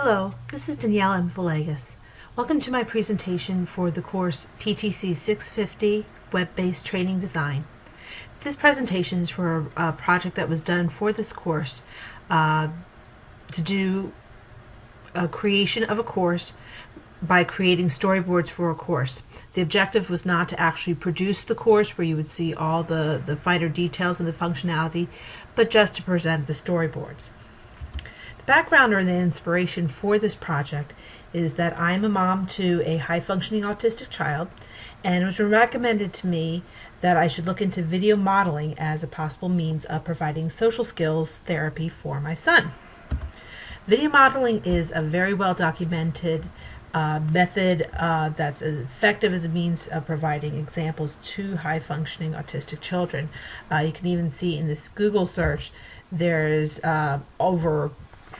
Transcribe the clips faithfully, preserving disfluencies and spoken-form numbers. Hello, this is Danielle M. Villegas. Welcome to my presentation for the course P T C six fifty Web-Based Training Design. This presentation is for a, a project that was done for this course uh, to do a creation of a course by creating storyboards for a course. The objective was not to actually produce the course where you would see all the, the finer details and the functionality, but just to present the storyboards. Background or the inspiration for this project is that I'm a mom to a high-functioning autistic child, and it was recommended to me that I should look into video modeling as a possible means of providing social skills therapy for my son. Video modeling is a very well-documented uh, method uh, that's as effective as a means of providing examples to high-functioning autistic children. Uh, you can even see in this Google search there's uh, over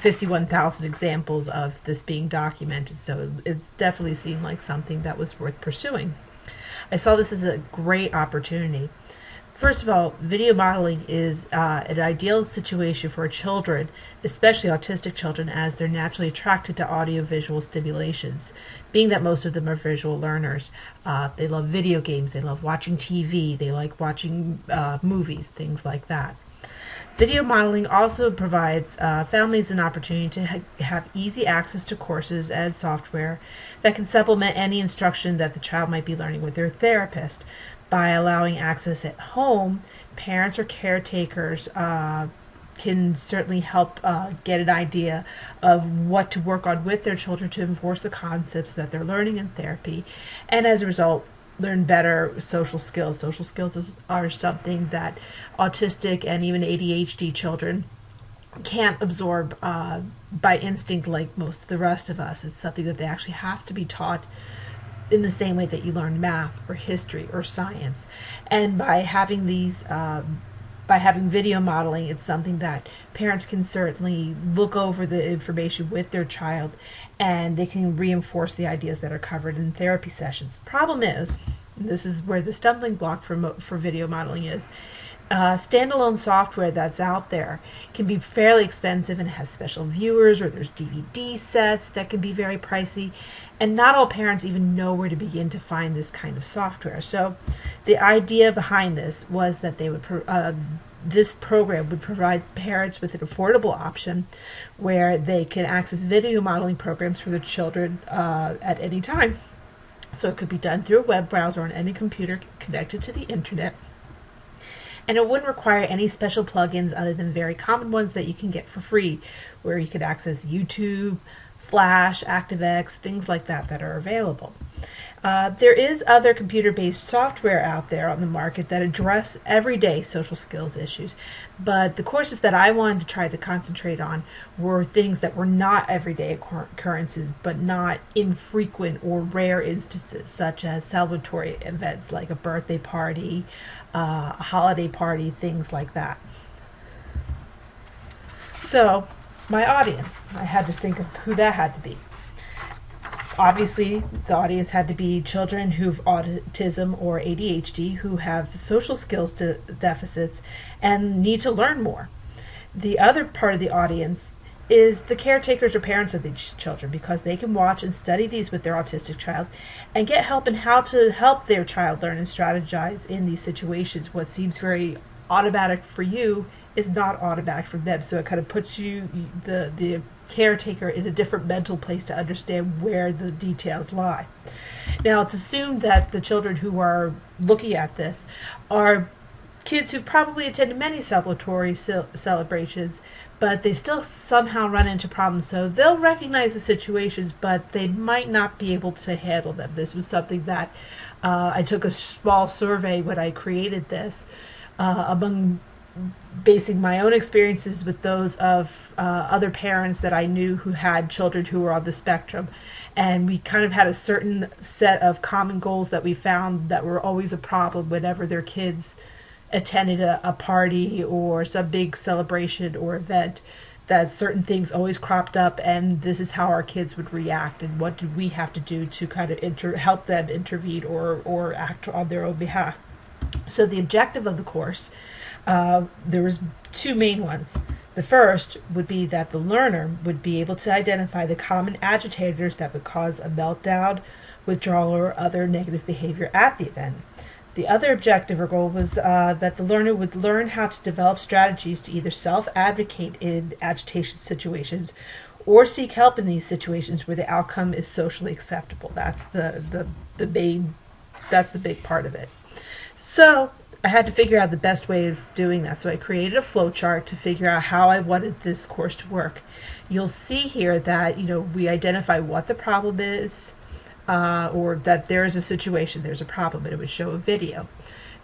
fifty-one thousand examples of this being documented, so it definitely seemed like something that was worth pursuing. I saw this as a great opportunity. First of all, video modeling is uh, an ideal situation for children, especially autistic children, as they're naturally attracted to audiovisual stimulations. Being that most of them are visual learners, uh, they love video games, they love watching T V, they like watching uh, movies, things like that. Video modeling also provides uh, families an opportunity to ha have easy access to courses and software that can supplement any instruction that the child might be learning with their therapist. By allowing access at home, parents or caretakers uh, can certainly help uh, get an idea of what to work on with their children to enforce the concepts that they're learning in therapy, and as a result, learn better social skills. Social skills is, are something that autistic and even A D H D children can't absorb uh, by instinct like most of the rest of us. It's something that they actually have to be taught in the same way that you learn math or history or science. And by having these, um, by having video modeling, it's something that parents can certainly look over the information with their child, and they can reinforce the ideas that are covered in therapy sessions. Problem is, and this is where the stumbling block for, for video modeling is, uh, standalone software that's out there can be fairly expensive and has special viewers, or there's D V D sets that can be very pricey, and not all parents even know where to begin to find this kind of software. So the idea behind this was that they would pro uh, this program would provide parents with an affordable option where they can access video modeling programs for their children uh, at any time. So it could be done through a web browser on any computer connected to the internet, and it wouldn't require any special plugins other than very common ones that you can get for free, where you could access YouTube, Flash, ActiveX, things like that that are available. Uh, there is other computer-based software out there on the market that address everyday social skills issues, but the courses that I wanted to try to concentrate on were things that were not everyday occurrences, but not infrequent or rare instances, such as celebratory events like a birthday party, uh, a holiday party, things like that. So, my audience, I had to think of who that had to be. Obviously, the audience had to be children who've autism or A D H D, who have social skills de deficits and need to learn more. The other part of the audience is the caretakers or parents of these children, because they can watch and study these with their autistic child and get help in how to help their child learn and strategize in these situations. What seems very automatic for you is not automatic for them, so it kind of puts you, the, the caretaker, in a different mental place to understand where the details lie. Now, it's assumed that the children who are looking at this are kids who've probably attended many celebratory celebrations, but they still somehow run into problems, so they'll recognize the situations, but they might not be able to handle them. This was something that uh, I took a small survey when I created this, uh, among basing my own experiences with those of uh, other parents that I knew who had children who were on the spectrum, and we kind of had a certain set of common goals that we found that were always a problem whenever their kids attended a, a party or some big celebration or event, that certain things always cropped up, and this is how our kids would react, and what did we have to do to kind of inter help them intervene or, or act on their own behalf. So the objective of the course, Uh, there was two main ones. The first would be that the learner would be able to identify the common agitators that would cause a meltdown, withdrawal, or other negative behavior at the event. The other objective or goal was uh, that the learner would learn how to develop strategies to either self-advocate in agitation situations or seek help in these situations where the outcome is socially acceptable. That's the, the, the main, that's the big part of it. So I had to figure out the best way of doing that. So I created a flowchart to figure out how I wanted this course to work. You'll see here that, you know, we identify what the problem is, uh, or that there is a situation, there's a problem, and it would show a video.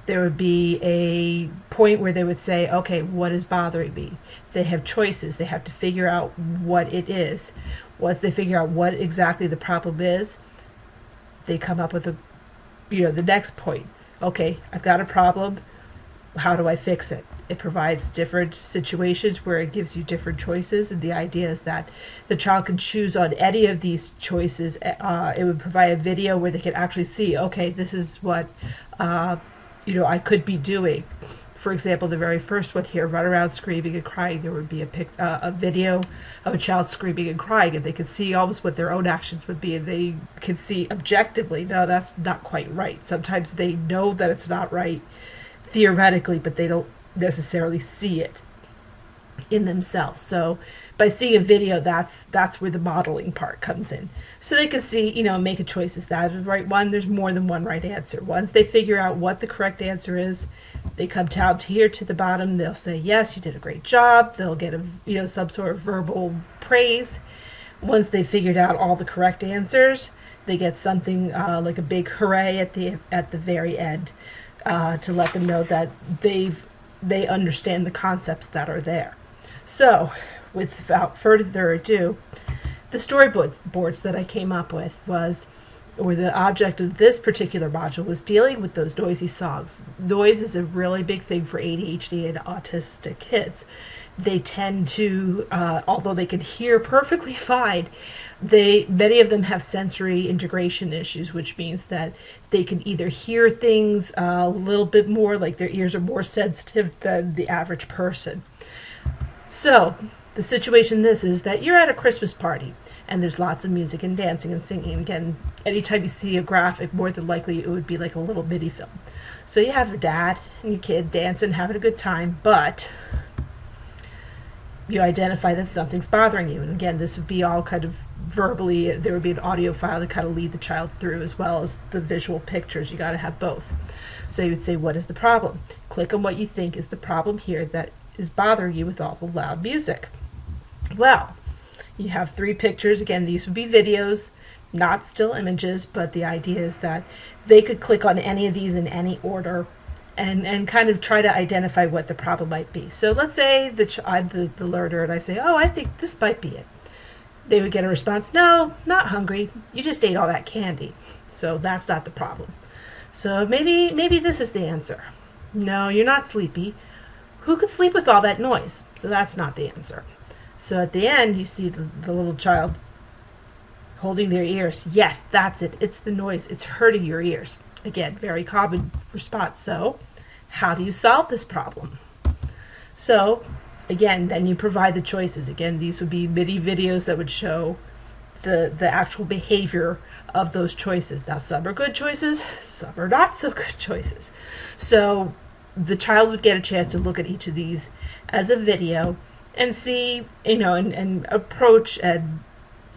There would be a point where they would say, okay, what is bothering me? They have choices. They have to figure out what it is. Once they figure out what exactly the problem is, they come up with a, you know, the next point. Okay, I've got a problem, how do I fix it? It provides different situations where it gives you different choices, and the idea is that the child can choose on any of these choices. Uh, it would provide a video where they can actually see, okay, this is what uh, you know, I could be doing. For example, the very first one here, run around screaming and crying, there would be a, pic, uh, a video of a child screaming and crying, and they could see almost what their own actions would be, and they can see objectively, no, that's not quite right. Sometimes they know that it's not right theoretically, but they don't necessarily see it in themselves. So by seeing a video, that's that's where the modeling part comes in. So they can see, you know, make a choice. Is that the right one? There's more than one right answer. Once they figure out what the correct answer is, they come down here to the bottom. They'll say, yes, you did a great job. They'll get a, you know, some sort of verbal praise. Once they figured out all the correct answers, they get something uh, like a big hooray at the at the very end uh, to let them know that they've they understand the concepts that are there. So without further ado, the storyboards that I came up with was, or the object of this particular module was, dealing with those noisy songs. Noise is a really big thing for A D H D and autistic kids. They tend to, uh, although they can hear perfectly fine, they many of them have sensory integration issues, which means that they can either hear things a little bit more, like their ears are more sensitive than the average person. So the situation this is that you're at a Christmas party and there's lots of music and dancing and singing. Again, anytime you see a graphic, more than likely it would be like a little mini film. So you have your dad and your kid dancing, having a good time, but you identify that something's bothering you. And again, this would be all kind of verbally, there would be an audio file to kind of lead the child through, as well as the visual pictures. You got to have both. So you would say, what is the problem? Click on what you think is the problem here that is bothering you with all the loud music. Well, you have three pictures. Again, these would be videos, not still images, but the idea is that they could click on any of these in any order and and kind of try to identify what the problem might be. So let's say that I'm the, the learner and I say, oh, I think this might be it. They would get a response, no, not hungry, you just ate all that candy, so that's not the problem. So maybe maybe this is the answer. No, you're not sleepy. Who could sleep with all that noise? So that's not the answer. So at the end, you see the, the little child holding their ears. Yes, that's it. It's the noise. It's hurting your ears. Again, very common response. So how do you solve this problem? So again, then you provide the choices. Again, these would be mini videos that would show the, the actual behavior of those choices. Now, some are good choices, some are not so good choices. So the child would get a chance to look at each of these as a video and see, you know, and, and approach and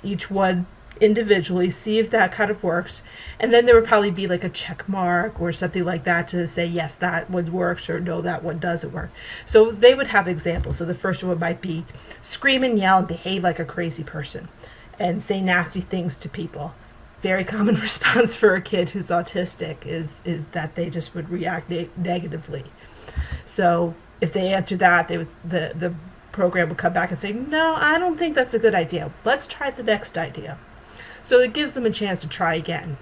each one individually, see if that kind of works. And then there would probably be like a check mark or something like that to say, yes, that one works, or no, that one doesn't work. So they would have examples. So the first one might be scream and yell and behave like a crazy person and say nasty things to people. Very common response for a kid who's autistic is, is that they just would react ne negatively. So if they answer that, they would, the, the program would come back and say, no, I don't think that's a good idea. Let's try the next idea. So it gives them a chance to try again.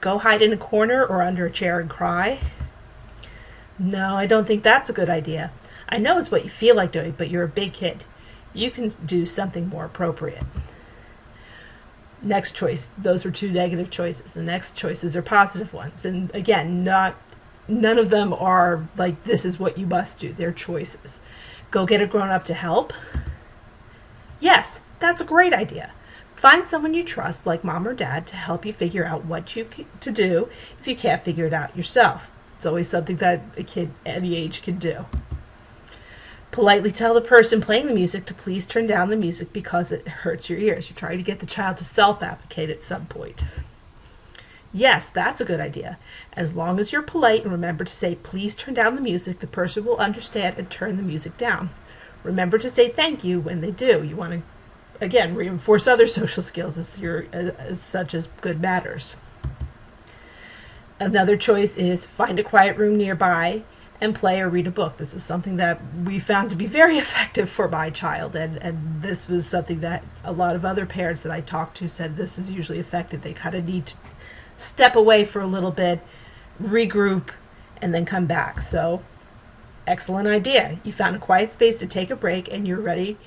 Go hide in a corner or under a chair and cry. No, I don't think that's a good idea. I know it's what you feel like doing, but you're a big kid. You can do something more appropriate. Next choice. Those were two negative choices. The next choices are positive ones. And again, not none of them are like, this is what you must do. They're choices. Go get a grown-up to help. Yes, that's a great idea. Find someone you trust, like mom or dad, to help you figure out what you to do if you can't figure it out yourself. It's always something that a kid any age can do. Politely tell the person playing the music to please turn down the music because it hurts your ears. You're trying to get the child to self-advocate at some point. Yes, that's a good idea. As long as you're polite and remember to say, please turn down the music, the person will understand and turn the music down. Remember to say thank you when they do. You want to, again, reinforce other social skills as your, as, as such as good manners. Another choice is find a quiet room nearby and play or read a book. This is something that we found to be very effective for my child, and, and this was something that a lot of other parents that I talked to said this is usually effective. They kind of need to step away for a little bit, regroup, and then come back. So, excellent idea. You found a quiet space to take a break and you're ready.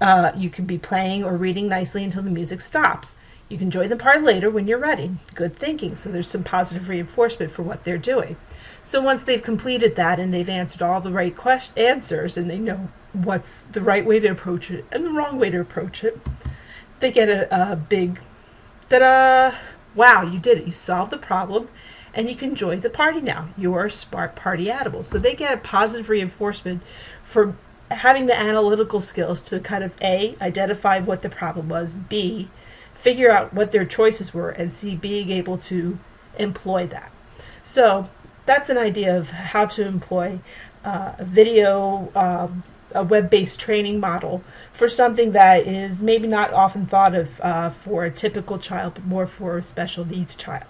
Uh, you can be playing or reading nicely until the music stops. You can join the part later when you're ready. Good thinking. So there's some positive reinforcement for what they're doing. So once they've completed that and they've answered all the right question answers and they know what's the right way to approach it and the wrong way to approach it, they get a, a big, ta-da! Wow, you did it. You solved the problem and you can join the party now. You are smart party animal. So they get a positive reinforcement for having the analytical skills to kind of A, identify what the problem was, B, figure out what their choices were, and C, being able to employ that. So that's an idea of how to employ uh, a video, um, a web-based training model for something that is maybe not often thought of uh, for a typical child, but more for a special needs child.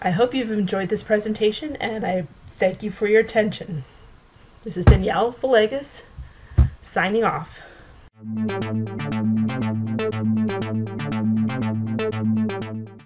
I hope you've enjoyed this presentation, and I thank you for your attention. This is Danielle Villegas, signing off.